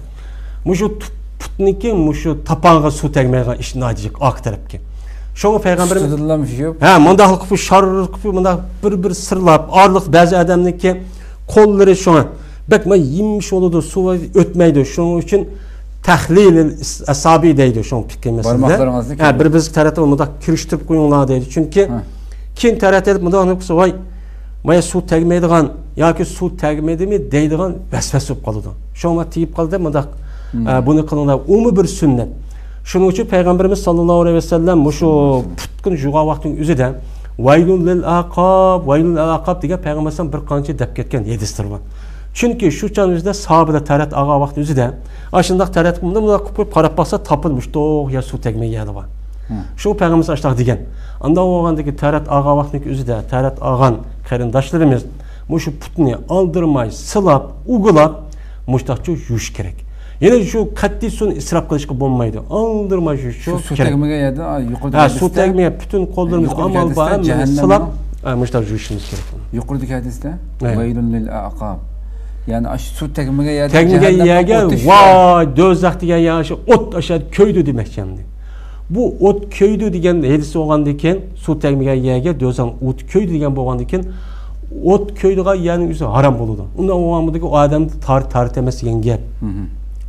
muşu putniki muşu tapanğa su tegmeydiğen işin acıcık ak tarafki. Şoğu Peygamberimiz... Sütüdüllem şiyip. He, mundahlı kıpı, şarırlı kıpı, mundahlı bir sırlap, ağırlık bazı adamdaki kolları şuna. Bakma yemiş olurdu, su ötmeydi. Şunun için təhlil əsabi deydi şun fikri məsəlində. Hə, bir-biz tərət edib, müda kürüştürüb qoyunlar deydi. Çünki kim tərət edib, müda anıb, vay, maya su təqməydiğən, ya ki su təqməydimi deydiğən vəsvəsib qalıdı. Şuna tiyib qalıdı, müda bunu qılınlar. Umu bir sünnət. Şunun üçün Peyğəmbərimiz sallallahu aleyhi ve sellem bu şu putqın juğa vaxtın üzü də vaylun lil aqab, vaylun lil aqab deyək Peyğəmbərsən bir qançı dəb getkən yedistirvan. Çünki şu can üzü də sahabıda tərət ağa vaxtın üzü də aşındaq tərət qımda buna qıpıb qarab baxsa tapılmış doğ ya su təqmək yədi var. Şu Peyğəmbərimiz açdaq deyən. Anda o ağandaki tərət ağa vaxtın üzü də tərət ağan qərindaşlarımız bu şu putunu aldırmay, sılab, uğulab muştaqçı yuş gerek. Yine şu katli suyun israf kılışkı bulmaydı. Aldırma şu. Su tekmeye yedi. Su tekmeye bütün kollarımız amal bağım. Sılap. Müşter şu işimiz gerek. Yukarıdaki hadiste. Veylun lil aqab. Yani su tekmeye yedi. Tekmeye yedi. Vay dözdak diye yaşı. Ot aşağı köydü demek kendi. Bu ot köydü diyen hadisi olan diken. Su tekmeye yedi. Dözden ot köydü diyen bu olan diken. Ot köydüğe yani üzere haram olurdu. Ondan o anladaki o adam tartemesi yenge.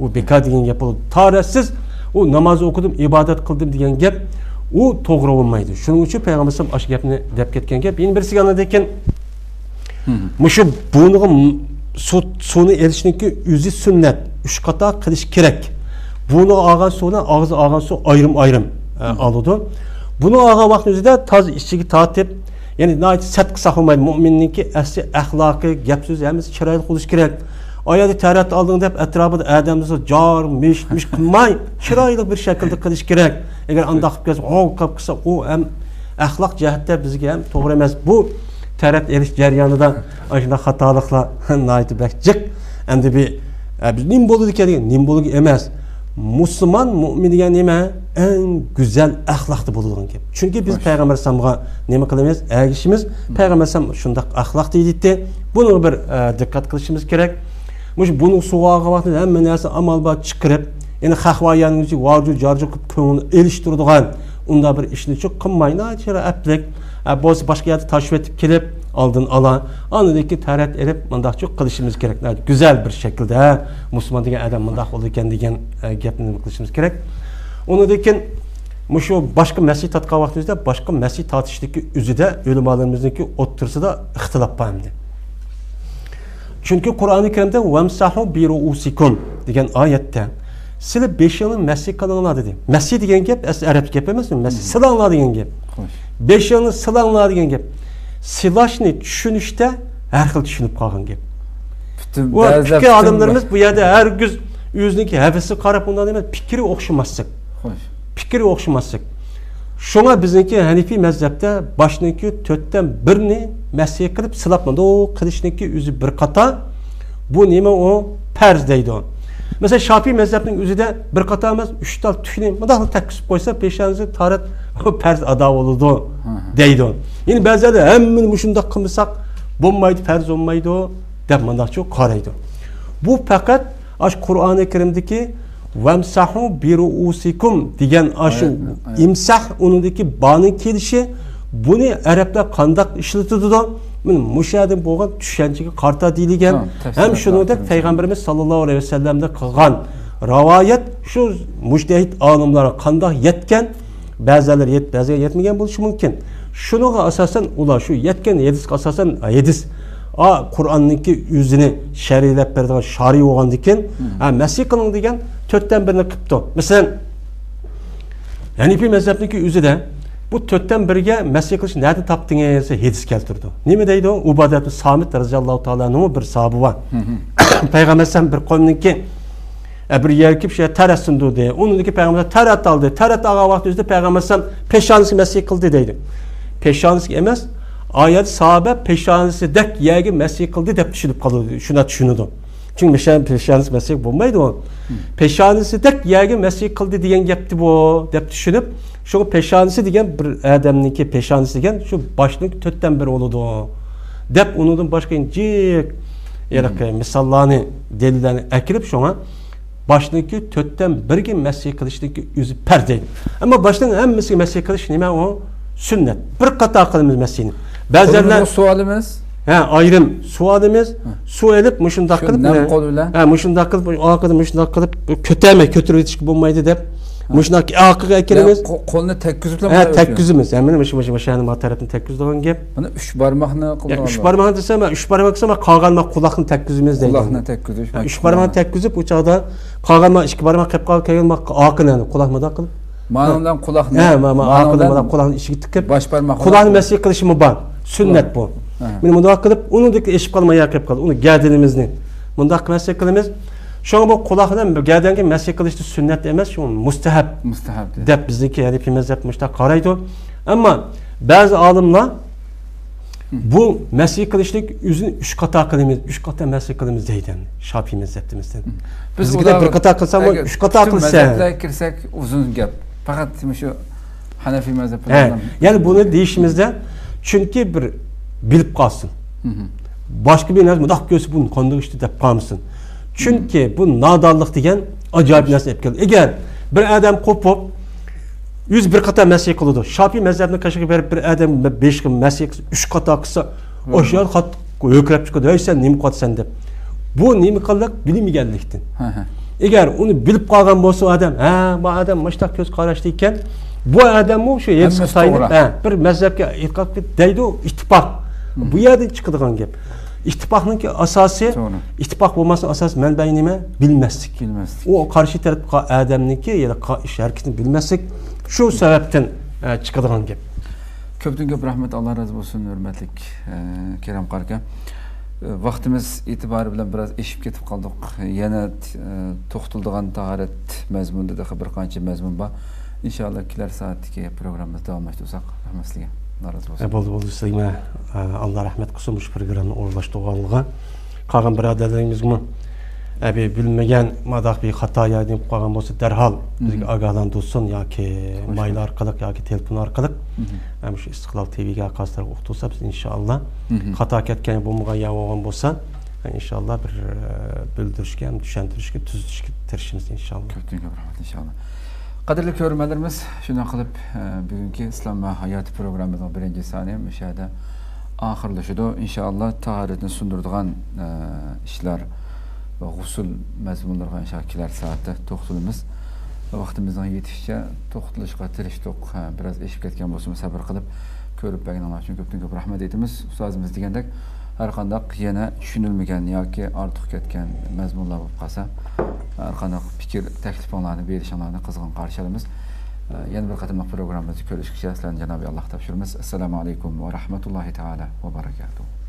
O beka deyen yapıldı. Tarihsiz o namazı okudum, ibadet kıldım deyen gep o doğru olmaydı. Şunun için Peygamber sallallahu aleyhi ve sellem aşk yapını dep ketken gep. Yine birisi yanındayken muşu bunun sonu erişindeki yüzü sünnet. Üç kata kılıç kerek. Bunu ağan sonra ağzı ağan su ayrım ayrım alıyordu. Bunu ağan vaxtın üzü de taz işçiki tatip. Yani naiti sert kısa olmaydı. Mümininki esli ahlakı, gep sözü hemiz kiraylı kılıç kerek. Ayadı tərət aldığında hep etrafında ədəmizə car, miş, qınmay, şiraylı bir şəkildə qılış gerek. Eğer andaqıb gəlsə, o qapqısa, o həm əxlaq cəhətdə bizə həm doğru emas. Bu tərət eriş cəryanında aşında xatalıqla naiti bəkcik. Əndi bir, biz nim bolu dikə deyən, nim bolu emas. Müslüman, mümin deyən nəmə? Ən güzel əxlaqdır buluduğun kimi. Çünki biz Peyğəmbər sallallahu aleyhi və səlləm əgişimiz, Peyğəmbər sallallahu aleyhi şundaq əxlaq deyildi. Bunu bir diqqət qilishimiz gerek. Bunun suvağı vaxtında hemen neyse amalba çıkırıp yani xahvayanın için varcı carcı köyünü eriştirdiğen onda bir işini çok kınmayın. Açıra əplik, boz başka yerde taşvip edip gelip aldın alan anındaki tərət edip mandak çok kılışımız gerek. Güzel bir şekilde Müslüman diye adam mandak olurken diye yapmanı kılışımız gerek. Onu deyken başka mesih tatkı vaxtında başka mesih tatışdaki üzü de ölüm alanımızdaki otursa da ixtilap bağımdı. Çünki Qur'an-ı Kerim'de وَمْسَحُوا بِرُؤُسِكُمْ deyən ayətdə Sili 5 yılın Məsih qalanlar dedi. Məsih deyən gəb, ərəb gəb eməsin, Məsih silanlar deyən gəb. 5 yılın silanlar deyən gəb. Silaşını düşünüşdə hər xil düşünüb qalın gəb. O fikir adımlarımız bu yerdə hər güz yüzünün həvəsi qarab bundan deməz, fikri oxşumasıq. Fikri oxşumasıq. Şuna bizinki Hənifi məzəbdə başındaki 4-dən 1-ni Məsih qılıb silapmadı. O qilişindeki üzü bir qata, bu neyme o pərz deydi o. Mesela Şafii məzəbinin üzü də bir qata əməz, 3-dal tükünü, mədaqlı təqsib qoysa, peşənizi tarət pərz adav olurdu deydi o. Yəni bəzədə həmin müşündə qımısaq, bombaydı, pərz olmaydı o, dəbmandaqçı o, qaraydı o. Bu fəqət Qur'an-ı Kerim'deki وَمْسَحُوا بِرُؤُسِكُمْ deyən aşı imsah onundaki bağının kelişi bunu ərəblər qandaq işletirdi da müşahidin boğan düşençeki karta deyilgən həm şunu da Peyğəmbərimiz sallallahu aleyhi ve sellem'de qılğan ravayet şu müştehid alımlara qandaq yetkən bəzələr yetməyən buluşu mümkün şunuğa asasən ola şu yetkən yedisk asasən yedisk Qur'an'ınki yüzünü şəriləb bərdiğən şari oğan deyken Məsih qılın deyken 4-dən 1-ni qıpdı. Məsələn, Hənifi məzəbindəki üzü də bu 4-dən 1-gə Məsih qılışını nədən tapdığınızı hedis kəltirdi. Nəmi deydi o? Ubadətli Samit rəziyallahu ta'ala'nın bir sahabı var. Peyğəmbərsən bir qoyumdaki bir yerkib şəhə tərəsindir deyə. Onundaki Peyğəmbərsən tərət aldı. Tərət ağa vaxtı üzdə Peyğəmbərsən peşanisi Məsih qıldı deydi. Peşanisi eməz, ayət sahabə peşanisi dək yəgi Məsih qıldı deyib düşünüb qalırdı. Şuna düşünürdü. Çünki peşanisi Məsih bulmaydı o. Peşanisi dek yergi Məsih kıldı deyen yaptı bu. Dep düşünüp. Şu peşanisi deyen bir adamınki peşanisi deyen şu başlık tötten beri oldu o. Dep unudun başka incik misallarını delillerini ekirip şuna başlıkı tötten beri Məsih kılıçdaki yüzü perdeydi. Ama başlığın en Məsih kılıç neyme o? Sünnet. Bir kata akılımız Məsih'in. Sorumlu sualimiz Ha, ayrım su demez. Su edip mışın dakılıp ne kodular? Ha, mışın dakılıp akıdı mışın dakılıp köteme kötürü çıkıp bulmaydı dep. Mışın akıga ekelimiz. Kolunu tek yüzükle mi? Ha, tek yüzümüz. Hemen mışın başağını matarapın tek yüzü olan gibi. Bana üç parmağını kullanma. Üç parmağını desem, üç parmak desem kağanma kulağın tek yüzümüz değil. Kulağın tek yüzü. Üç parmağın tek yüzü uçağda kağanma iki parmak hep kağanma akını kulağıma dakılıp. Manondan kulağını. He, manondan kulağını işi gittik. Baş parmak. Kulağın mesih kılışımı ban. Sünnet bu. Benim bunu hakkılıp, onun da eşip kalmaya yakıp kaldı. Onu gerdenimizden. Bunda hakkı mesleği kılımız. Şu an bu kulağına gerdenken mesleği kılıçtı sünnet demez. Şu an mustahab. Mustahab. Dep bizdeki yani hepimiz yapmışlar. Karaydı. Ama bazı alımlar bu mesleği kılıçlık yüzün üç kata kılımız. Üç kata mesleği kılımız deyden. Şafimiz yaptığımızdan. Bizdeki de bir kata kılsam o üç kata kılsam. Tüm mezheplere girsek uzun gel. Fakat şu Hanefi mezheplerinden. Yani bunu değişimizde çünkü bir bilip kalsın. Başka bir nesne mutlak göğsü bunun konduruştu da kalmasın. Çünkü bu nadallık diyen acayip nesne etkiler. Eğer bir adam kopup 101 kata mesih kılıyordu. Şafi mezhebine kaşık verip bir adam 5 mesih 3 kata kısa aşağı kat öykürep çıkıyordu. Öyleyse nimi kat sende. Bu nimi kalmak bilmiyenliktin. Eğer onu bilip kalan olsa adam, bu adam mutlak göz karıştıyken bu adamın şu yedisi sayıda bir mezhebine itikad değdi o ittifak. Bu yerden çıkıdığın gibi. İttifakın ki asası, ittifak olmasının asası menbeyinime bilmezlik. O karşı taraf adamınki ya da şerkini bilmezlik. Şu sebepten çıkıdığın gibi. Köptün köp rahmet Allah razı olsun hürmetlik Kerem Karka. Vaktimiz itibarı bilen biraz eşip getip kaldık. Yine toxtulduğun taharet mezmunda da bir kançı mezmun var. İnşallah kiler saatdeki programımızda devam ediyorsak rahmetliye. Boldu Allah rahmet kısılmış programı orlaştığanlığa. Qalan biraderlerimiz mi? Abi bilmeyen madak bir hata yadim qalan olsa derhal bizge ağadan dostsun ya ki mail arkalık ya ki telefon arkalık. Hem şu İstiklal TV'ye kastar oxtulsa biz inşallah hata ketken bu muğayya olğan bolsa inşallah bir bildirişke hem düşentirişke tüzdüşke tirişimiz inşallah. Kötüngö rahmet inşallah. Qadirli körmelerimiz, şuna kılıp bugünkü İslam ve Hayat programının birinci saniye müşahede ahırlaşıdı. İnşallah taharetini sundurduğun işler ve gusül mezmunları inşakiler saatte toxtulumuz. Vaktimizden yetişçe toxtuluşka tiriştik. Biraz eşlik etken bolsun sabır kılıp körüp bəgin Allah üçün köptün köp rahmet edimiz. Ustazımız digəndək, hər qandaq yenə düşünülmügən ya ki artıq ketken mezmunlar bu qasa. Arqanaq fikir təklif onlarını, verişanlarını qızğın qarşılarımız. Yeni bir qatımlıq programımızı görüşkü şəhəslərini Cenab-ı Allah təbşirimiz. Esselamu aleykum ve rahmetullahi teala ve barakatuhu.